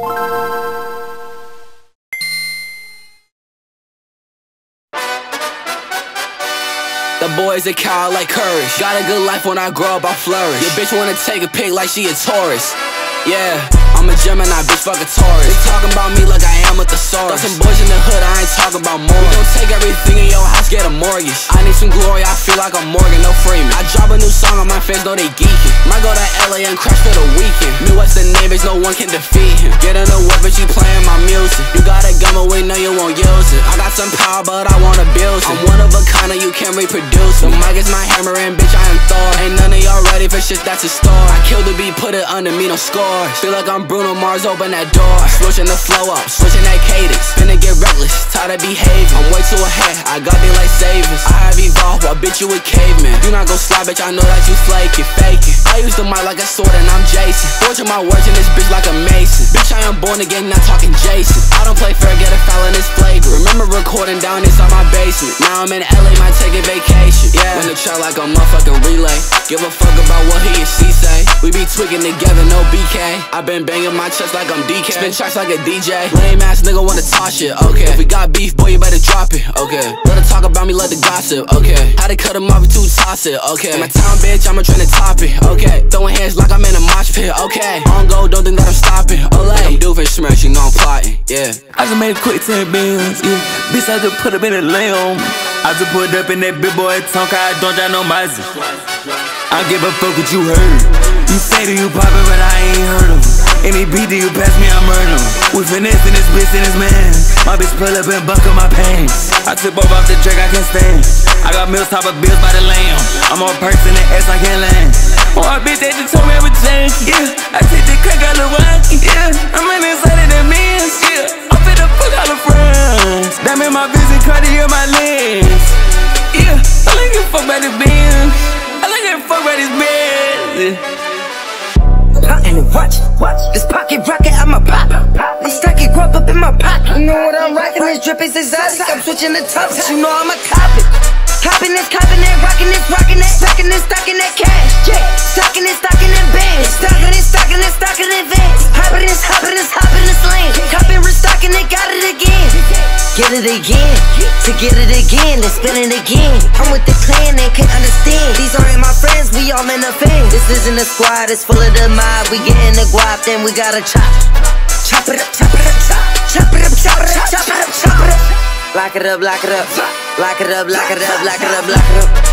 The boys that cow like courage. Got a good life when I grow up, I flourish. Your bitch wanna take a pic like she a Taurus. Yeah, I'm a Gemini, bitch, fuck a Taurus. They talking about me like I am a thesaurus. Got some boys in the hood, I ain't talking about more. We gon' take everything in your house, get a mortgage. I need some glory, I feel like I'm Morgan, no Freeman. I drop a new song and my fans know they geekin'. Might go to LA and crash for the weekend. Midwest the name, bitch, no one can defeat him. Get in the whip, bitch, you playin' my music. You got a gun, but we know you won't use it. I got some power, but I wanna build it. I'm one of a kind, you can't reproduce it. The mic is my hammer and, bitch, I am Thor. Ain't none of y'all ready for shit, that's a star. I killed the beat, put it under me, no score. Feel like I'm Bruno Mars, open that door. Switching the flow up, switching that cadence. Finna get reckless, tired of behaving. I'm way too ahead, I got these like savings. I have evolved, I bitch you a caveman. You not gon' slide, bitch, I know that you flaking, faking. I use the mic like a sword and I'm Jason. Forging my words in this bitch like a Mason. Bitch, I am born again, not talking Jason. I don't play fair, get a foul in this flagrant. Remember recording down inside my basement. Now I'm in LA, might take a vacation. Yeah, run the track like a motherfucking relay. Give a fuck about what he and she say. We be twigging together, no BK. I've been banging my chest like I'm DK. Spin tracks like a DJ. Lame ass nigga wanna talk shit, okay. If we got beef, boy, you better drop it, okay. Let her talk about me, let the gossip, okay. How to cut him off, we too toxic, okay. In my town, bitch, I'ma try to top it, okay. Throwing hands like I'm in a mosh pit, okay. On go, don't think that I'm stopping, olay. I'm doofing smash, you know I'm plotting, yeah. I just made a quick 10 bands, yeah. Bitch, I just put up in a lamb. I just put up in that big boy Tonka, I don't drive no Mason. I give a fuck what you heard. You say that you poppin', but I ain't heard him. Any beat that you pass me, I murder him. We finessin' this bitch and this man. My bitch pull up and buckle my pants. I tip over off the track, I can't stand. I got meals, top of bills by the lamb. I'm on perks and the ass, I can't land. Oh, my bitch, they just told me everything, yeah. I take the crack out of the wine, yeah. I'm in inside of the men's, yeah. I'm finna fuck all the friends. That made my vision cutty in my lens, yeah. I like it fuck by the bins. I like it fuck by this bins, yeah. Watch this pocket rocket, I'm a pop. This stocking grub up in my pocket. You know what I'm rocking, this drip is exotic. I'm switching the topics, you know I'm a topic. Copping that, rocking that, stocking that, stocking that cash. Yeah, stocking that bands. Stocking that vans. Hopping this lane. Copping, restocking it, got it again. Get it again, to get it again, then spin it again. I'm with the clan, they can't understand. These aren't my friends, we all in a fan. This isn't a squad, it's full of the mob. We get in the guap, then we gotta chop. Chop it up, chop it up, chop. Chop it up, chop it up, chop it up, chop it up. Lock it up, lock it up. Lock it up, lock it up, lock it up, lock it up.